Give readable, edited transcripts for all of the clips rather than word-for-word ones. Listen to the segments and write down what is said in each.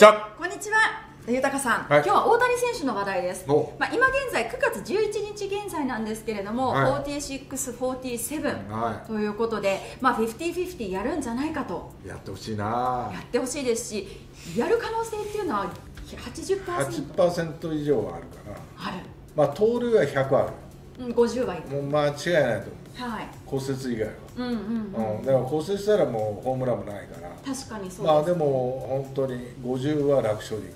じゃこんにちは豊さん、はい、今日は大谷選手の話題です。まあ今現在9月11日現在なんですけれども、はい、46、47、はい、ということで、まあ 50-50 やるんじゃないかと。やってほしいな。やってほしいですし、やる可能性っていうのは 80%。80% 以上はあるから。ある。まあ盗塁は100ある。うん、50はいる。もう間違いないと思う。はい。骨折以外は。うん。だから骨折したらもうホームランもないから。確かにそうです。まあでも本当に50は楽勝で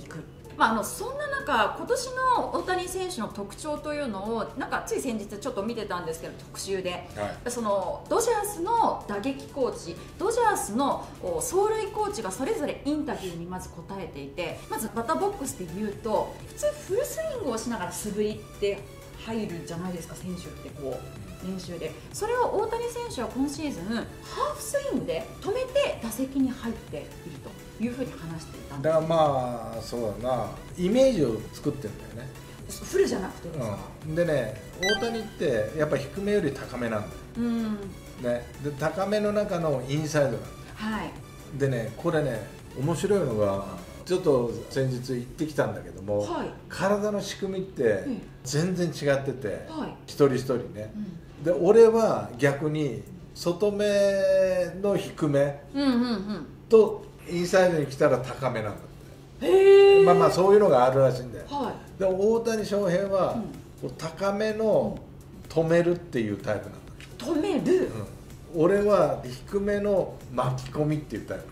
いく。まあ、そんな中、今年の大谷選手の特徴というのをなんかつい先日ちょっと見てたんですけど、特集で、はい、そのドジャースの打撃コーチ、ドジャースの走塁コーチがそれぞれインタビューにまず答えていて、まずバッターボックスで言うと普通フルスイングをしながら素振りって入るじゃないですか、選手ってこう練習で。それを大谷選手は今シーズンハーフスイングで止めて打席に入っていると。いうふうに話していたんだから、まあそうだな、イメージを作ってるんだよね、フルじゃなくてですか、うん、でね、大谷ってやっぱ低めより高めなんだよ、うんね、で高めの中のインサイドなんだよ、はい、でね、これね、面白いのがちょっと先日行ってきたんだけども、はい、体の仕組みって全然違ってて、はい、一人一人ね、うん、で俺は逆に外目の低めとインサイドに来たら高めなんだって。まあまあそういうのがあるらしいんだよ。はい、で大谷翔平は、うん、高めの止めるっていうタイプなんだ。止める、うん。俺は低めの巻き込みっていうタイプ。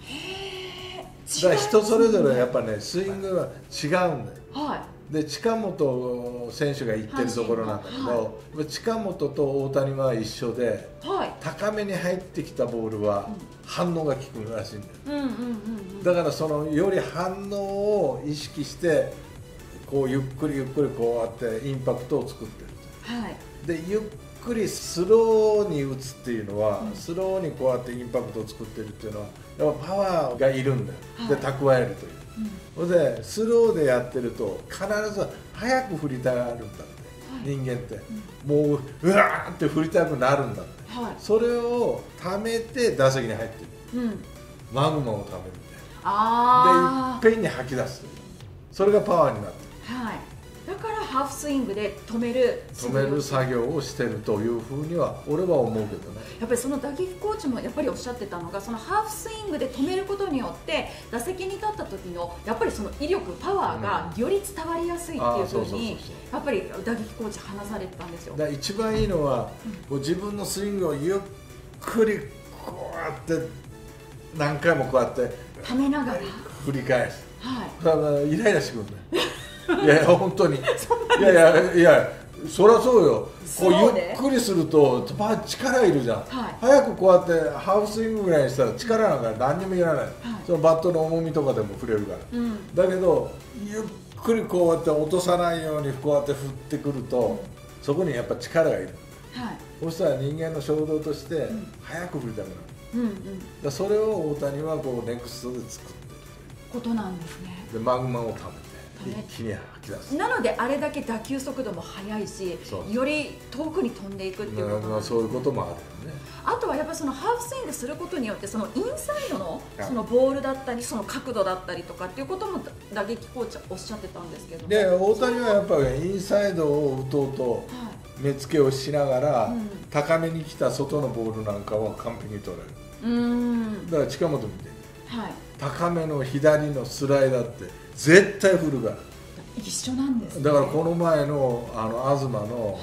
へー。だから人それぞれやっぱね、スイングは違うんだよ。はい、で近本選手が言ってるところなんだけど、はい、近本と大谷は一緒で、はい、高めに入ってきたボールは、うん、反応が効くらしいんだよ。だからそのより反応を意識してこうゆっくりゆっくりこうやってインパクトを作ってる。はい、でゆっくりスローに打つっていうのは、うん、スローにこうやってインパクトを作ってるっていうのはやっぱパワーがいるんだよ。はい、で蓄えるという。それ、うん、でスローでやってると必ず早く振りたがるんだって、はい、人間って、うん、もううわーって振りたくなるんだって。はい、それをためて打席に入ってる、うん、マグマをためるみたいな、あー、でいっぺんに吐き出す、それがパワーになってる、はい、だからハーフスイングで止める作業をしてるというふうには俺は思うけどね。やっぱりその打撃コーチもやっぱりおっしゃってたのが、そのハーフスイングで止めることによって打席に立った時のやっぱりその威力、パワーがより伝わりやすいっていうふうにやっぱり打撃コーチ話されてたんですよ。だから一番いいのは、うん、自分のスイングをゆっくりこうやって何回もこうやってためながら繰り返す、はい、イライラしてくるね。いやいや本当に、いやそりゃそうよ、こうゆっくりすると力いるじゃん、はい、早くこうやってハーフスイングぐらいにしたら力なんか何にもいらない、はい、そのバットの重みとかでも触れるから、うん、だけどゆっくりこうやって落とさないようにこうやって振ってくると、うん、そこにやっぱ力がいる、はい、そしたら人間の衝動として早く振りたくなる、だそれを大谷はこうネクストで作ってることなんですね。でマグマをためる、なのであれだけ打球速度も速いし、より遠くに飛んでいくっていうことなんですね。そういうこともあるよね。あとはやっぱりそのハーフスイングすることによってそのインサイドのそのボールだったりその角度だったりとかっていうことも打撃コーチはおっしゃってたんですけども、で大谷はやっぱりインサイドを打とうと目付けをしながら高めに来た外のボールなんかは完璧に取れる。だから近本見て、はい、高めの左のスライダーって絶対振るから一緒なんです、ね、だからこの前の東の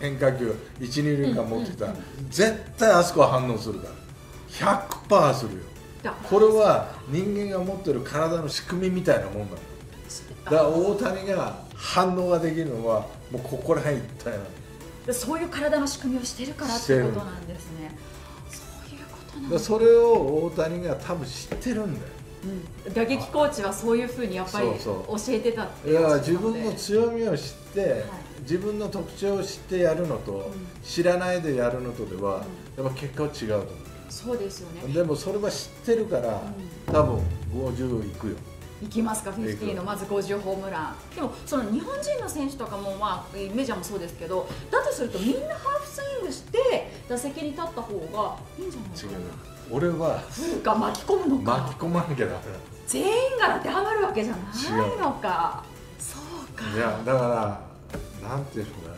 変化球、はい、1、2塁間持ってきたら絶対あそこは反応するから 100% するよ。これは人間が持ってる体の仕組みみたいなもんなんだ。だから大谷が反応ができるのはもうここら辺一体なんだ。そういう体の仕組みをしてるからってことなんですね。それを大谷が多分知ってるんだよ、うん、打撃コーチはそういうふうにやっぱり教えてたっていう。いや自分の強みを知って、はい、自分の特徴を知ってやるのと、うん、知らないでやるのとでは、うん、やっぱ結果は違うと思う。そうですよね。でもそれは知ってるから、うん、多分50いくよ。いきますか、50のまず50ホームラン。でもその日本人の選手とかも、まあ、メジャーもそうですけど、だとするとみんなハーフスイングして打座席に立った方がいいんじゃないですか。違う、俺は風花巻き込むのか、巻き込まんけど全員が当てはまるわけじゃないのか。そうか、いやだからなんていうのかな、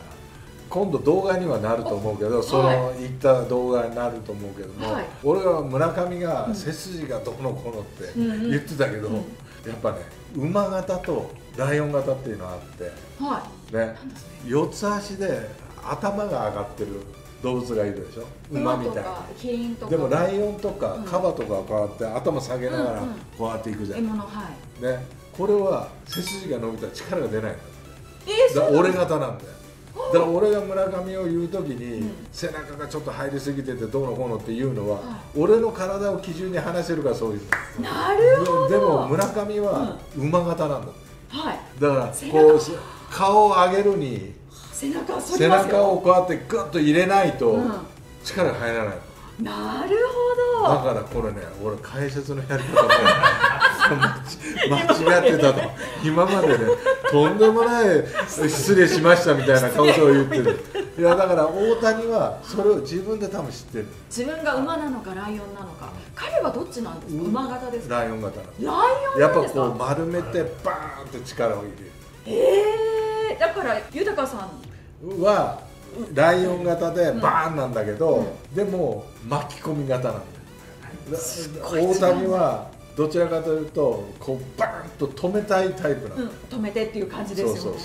今度動画にはなると思うけど、その言った動画になると思うけども、はい、俺は村上が背筋がどうのこうのって言ってたけど、やっぱね、馬型とライオン型っていうのがあって、はい、ね、四つ足で頭が上がってる動物がいるでしょ、馬みたいな。キリンとかでもライオンとかカバとかこうやって頭下げながらこうやっていくじゃん。ね、これは背筋が伸びたら力が出ないんだって。俺型なんだよ。だから俺が村上を言うときに背中がちょっと入りすぎててどうのこうのっていうのは、俺の体を基準に話してるからそういう。なるほど。でも村上は馬型なんだ。だからこう顔を上げるに背中をこうやってグッと入れないと力が入らない。なるほど。だからこれね、俺解説のやり方ね間違ってたと、今までねとんでもない失礼しましたみたいな顔を言ってる。いやだから大谷はそれを自分で多分知ってる。自分が馬なのかライオンなのか、彼はどっちなんですか。馬型ですか。ライオン型。ライオンなんですか。やっぱこう丸めてバーンと力を入れる。だから豊さんはライオン型でバーンなんだけど、でも巻き込み型なんだよ。大谷はどちらかというとこうバーンと止めたいタイプなの、止めてっていう感じですよね。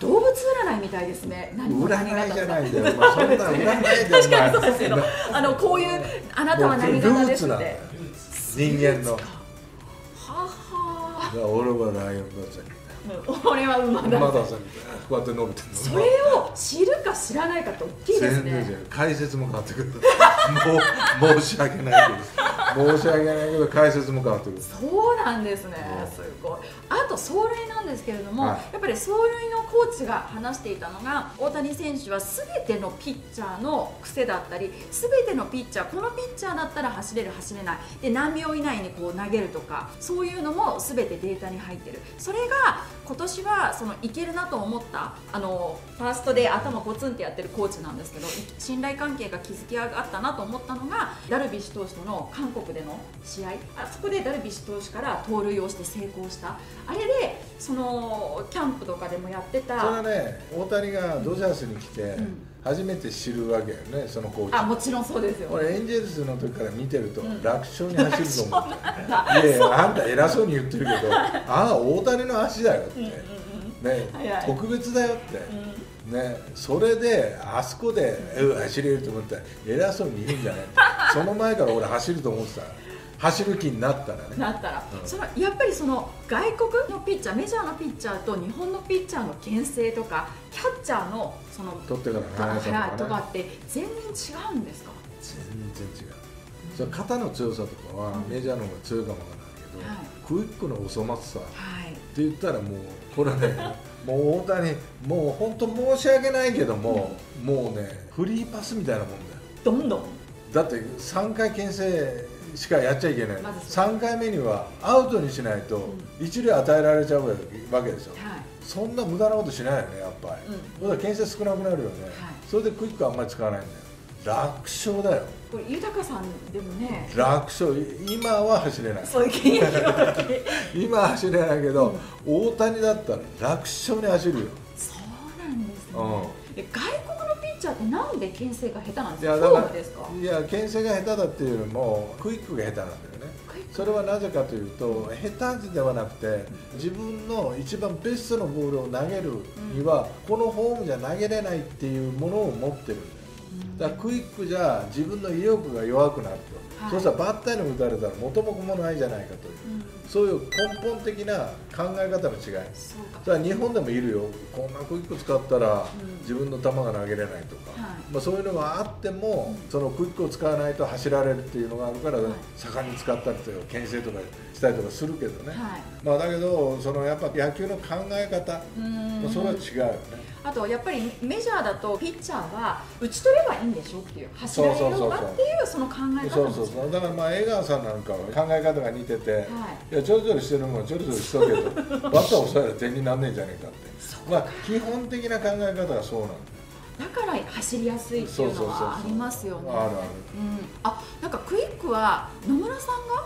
動物占いみたいですね。占いじゃないんだよ、そんな占いじゃない。確かにそうですけど、こういうあなたは何型ですって、人間の。ははー。俺はライオンだぜ、俺は馬だぜ、こうやって伸びてるの。それを知るか知らないかって大きいですね。解説も変わってくる。もう申し訳ないけど。申し訳ないけど解説も変わってくる。そうなんですね、すごい。あと走塁なんですけれども、はい、やっぱり走塁のコーチが話していたのが、大谷選手はすべてのピッチャーの癖だったり、すべてのピッチャー、このピッチャーだったら走れる、走れないで、何秒以内にこう投げるとか、そういうのもすべてデータに入ってる。それが今年はそのいけるなと思ったファーストで頭ゴツンってやってるコーチなんですけど、信頼関係が築き上がったなと思ったのが、ダルビッシュ投手との韓国での試合、あそこでダルビッシュ投手から盗塁をして成功した。あれでそのキャンプとかでもやってた。それはね、大谷がドジャースに来て初めて知るわけよね、そのコーチ。あ、もちろんそうですよ。俺エンジェルスの時から見てると楽勝に走ると思う。いやいや、あんた偉そうに言ってるけどああ大谷の足だよってね、特別だよってね。それであそこで走れると思ったら偉そうに言うんじゃないその前から俺走ると思ってた。走る気になったらね、なったら、そのやっぱりその外国のピッチャー、メジャーのピッチャーと日本のピッチャーの牽制とか、キャッチャーのその取ってから速いとかって全然違うんですか。全然違う。その肩の強さとかはメジャーの方が強いかもわからないけど、クイックのお粗末さって言ったらもうこれね。もう大谷、もう本当申し訳ないけども、もうね、フリーパスみたいなもんだよ。どんどんだって3回牽制しかやっちゃいけない、3回目にはアウトにしないと一塁与えられちゃうわけでしょ、そんな無駄なことしないよね、やっぱり。だから牽制少なくなるよね、それでクイックはあんまり使わないんだよ。楽勝だよ。これ豊さんでもね、楽勝。今は走れない。そういう現役の時。今は走れないけど、大谷だったら楽勝に走るよ。そうなんですね。外国のピッチャーってなんで牽制が下手なんですか。フォームですか。いや、牽制が下手だっていうよりもクイックが下手なんだよね。それはなぜかというと、下手ではなくて、自分の一番ベストのボールを投げるにはこのフォームじゃ投げれないっていうものを持ってる。だからクイックじゃ自分の威力が弱くなると、そうしたらバッターに打たれたら元も子もないじゃないかという、そういう根本的な考え方の違い。それは日本でもいるよ、こんなクイック使ったら自分の球が投げれないとか、まあ、そういうのがあっても、そのクイックを使わないと走られるっていうのがあるから、盛んに使ったりとか牽制とかしたりとかするけどね、まあだけどそのやっぱ野球の考え方、まあ、それは違うよね。あとやっぱりメジャーだとピッチャーは打ち取ればいいんでしょっていう、走られるのかっていうその考え方なんですよ。だからまあ江川さんなんかは考え方が似てて、いやちょろちょろしてるもんちょろちょろしとるけどバッターを抑えたら点になんねえんじゃねえかって、まあ基本的な考え方がそうなんだよ。だから走りやすいっていうのはありますよね。あるある。あ、なんかクイックは野村さんが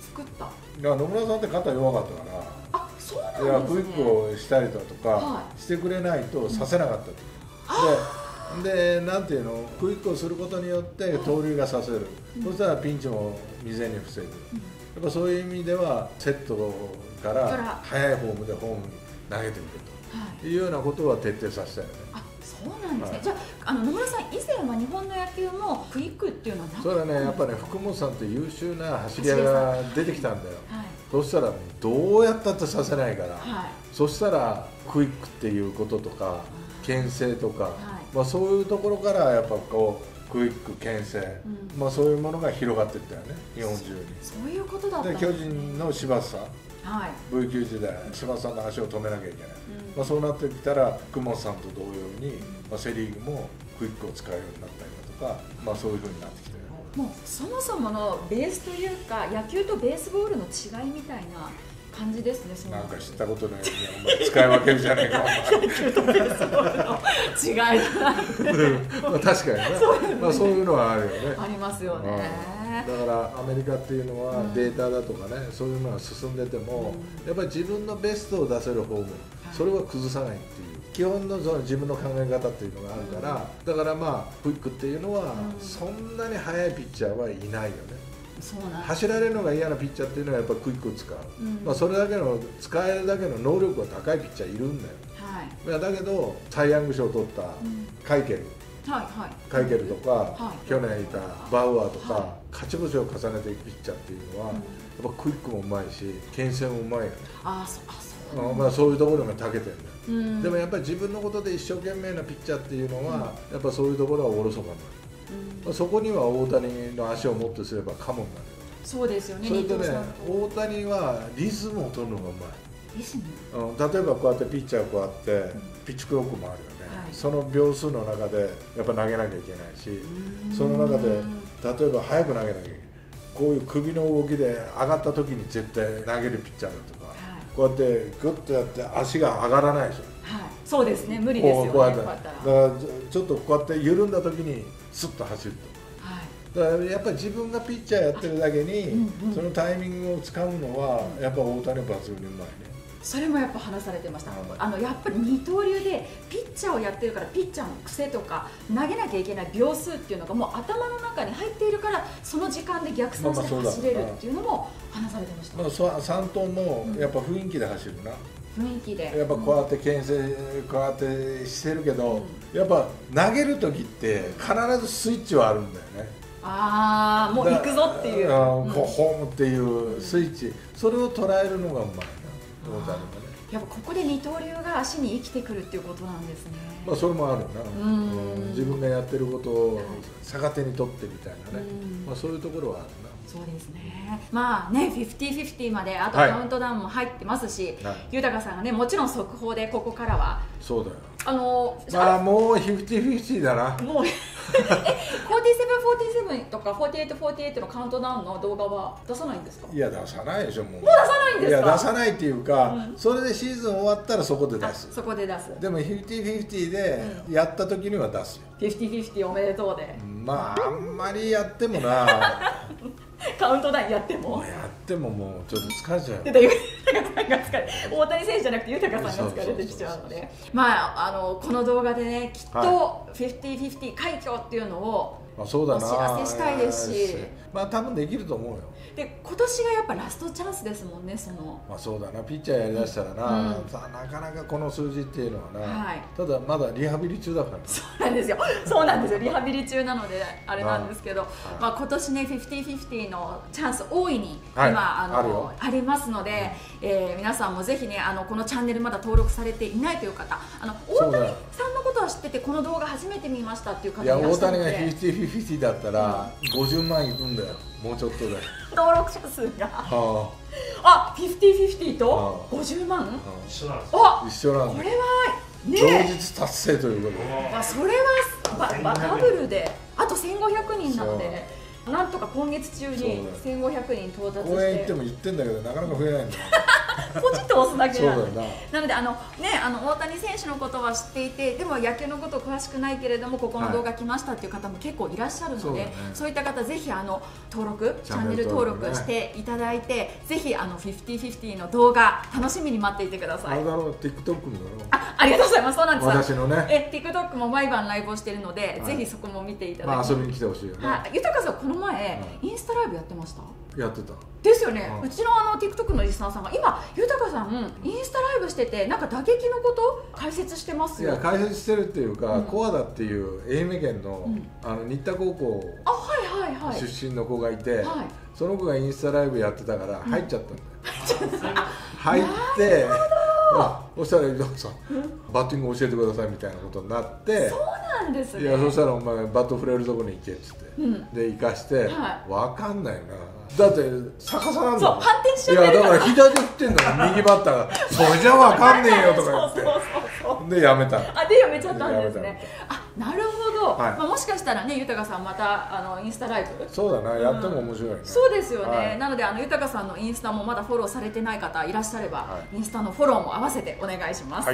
作った。いや、野村さんって肩弱かったから。あ、そうなんですね。いや、クイックをしたりだとかしてくれないとさせなかった。で、なんていうの、クイックをすることによって盗塁がさせる、そしたらピンチも未然に防ぐ、やっぱそういう意味ではセットから速いフォームでホームに投げてみるというようなことは徹底させたよね。あ、そうなんですね。じゃあ、野村さん、以前は日本の野球もクイックっていうのはなかったんですか？それはね、やっぱね、福本さんって優秀な走り屋が出てきたんだよ。そしたらどうやったってさせないから、そしたらクイックっていうこととか牽制とか、まあそういうところからやっぱこうクイック、牽制、まあそういうものが広がっていったよね、日本中に。そういうことだったんですね。で、巨人の柴田さん、V 級時代、柴田さんの足を止めなきゃいけない。まあそうなってきたら福本さんと同様に、まあセ・リーグもクイックを使うようになったりだとか、まあそういうふうになってきてる。もうそもそものベースというか、野球とベースボールの違いみたいな感じですね。そのなんか知ったことない使い分けるじゃないか。野球とベースボールの違いだなってまあ確かにね、まあそういうのはあるよね。ありますよね。だからアメリカっていうのはデータだとかね、そういうのは進んでても、やっぱり自分のベストを出せるフォーム、それは崩さないっていう基本のその自分の考え方っていうのがあるから、だからまあクイックっていうのはそんなに速いピッチャーはいないよね。走られるのが嫌なピッチャーっていうのはやっぱクイックを使う、まあそれだけの使えるだけの能力が高いピッチャーいるんだよ。だけどサイ・ヤング賞を取ったカイケルとか、去年いたバウアーとか、勝ち星を重ねていくピッチャーっていうのはやっぱクイックもうまいし、牽制もうまいよね。まあそういうところが長けてるんだよ。でもやっぱり自分のことで一生懸命なピッチャーっていうのはやっぱそういうところはおろそかになる。そこには大谷の足をもってすればカモになる。そうですよね。それとね、大谷はリズムを取るのがうまい。リズム。例えばこうやってピッチャーこうやってピッチクロックもあるよね。その秒数の中でやっぱ投げなきゃいけないし、その中で例えば早く投げなきゃいけない。こういう首の動きで上がった時に絶対投げるピッチャーだとか、こうやってグッとやって足が上がらないでしょ。そうですね、無理ですよね。だからちょっとこうやって緩んだ時にスッと走ると、だからやっぱり自分がピッチャーやってるだけにそのタイミングを使うのはやっぱ大谷抜群にうまいね。それもやっぱ話されてました。やっぱり二刀流でピッチャーをやってるから、ピッチャーの癖とか投げなきゃいけない秒数っていうのがもう頭の中に入っているから、その時間で逆算して走れるっていうのも話されてました。3盗もやっぱ雰囲気で走るな。雰囲気でやっぱこうやって牽制、こうやってしてるけど、やっぱ投げる時って必ずスイッチはあるんだよね。ああ、もう行くぞっていうホームっていうスイッチ、それを捉えるのがうまい。やっぱここで二刀流が足に生きてくるっていうことなんですね。まあそれもあるな。自分がやってることを逆手に取ってみたいなね。まあそういうところはあるな。そうですね。まあね、50/50まであとカウントダウンも入ってますし、豊さんがね、もちろん速報でここからは。そうだよ。もう50/50だな。もう47/47とか48/48のカウントダウンの動画は出さないんですか？いや、出さないでしょ。もう出さないんですか？いや、出さないっていうか、それでシーズン終わったらそこで出す。そこで出す。でも50/50でやった時には出すよ。50/50おめでとうで。まああんまりやってもな。カウントダウンやってももうちょっと疲れちゃう。大谷選手じゃなくて豊さんが疲れてきちゃうので、まあこの動画でね、きっと50/50快挙っていうのをお知らせしたいですし、まあ多分できると思うよ。で、今年がやっぱラストチャンスですもんね。まあそうだな、ピッチャーやりだしたらな、なかなかこの数字っていうのはな、ただまだリハビリ中だから。そうなんですよ、そうなんですよ、リハビリ中なのであれなんですけど、まあ今年ね、50/50のチャンス大いに今ありますので、皆さんもぜひね、このチャンネルまだ登録されていないという方、大谷さんのことは知ってて、この動画初めて見ましたっていう方いらっしゃるので、大谷が50/50だったら50万いくんだよ。もうちょっとで登録者数が50/50と50万一緒なんです。これは同日達成ということ。それはダブルであと1500人なので、なんとか今月中に1500人到達して。応援行っても言ってんだけどなかなか増えないんだ。ポチッと押すだけなんで、なので大谷選手のことは知っていて、でも野球のこと詳しくないけれどもここの動画来ましたっていう方も結構いらっしゃるので、そういった方ぜひ登録、チャンネル登録していただいて、ぜひ50/50の動画楽しみに待っていてください。ありがとうございます。そうなんです。私のね、TikTok も毎晩ライブをしているので、ぜひそこも見ていただきたい。遊びに来てほしいよね。豊さん、この前インスタライブやってました。やってた。ですよね。うちのTikTok のリスナーさんが今豊さんインスタライブしてて、なんか打撃のこと解説してますよ。いや、解説してるっていうか、コアダっていう愛媛県の新田高校出身の子がいて、その子がインスタライブやってたから入っちゃったんだよ。入って。そしたら伊藤さん、バッティング教えてくださいみたいなことになって、そうなんですね。いや、そしたらお前バット振れるとこに行けっつって、で行かして、わかんないな、だって逆さなんだもん。反転しちゃってるから。いや、だから左で振ってんだから、右バッターがそれじゃわかんねえよとか言って、でやめた。でやめちゃったんですね。なるほど、まあ、もしかしたらね、豊さんまたインスタライブ、そうだな、やっても面白いね。そうですよね、なので豊さんのインスタもまだフォローされてない方いらっしゃれば、インスタのフォローも合わせてお願いします。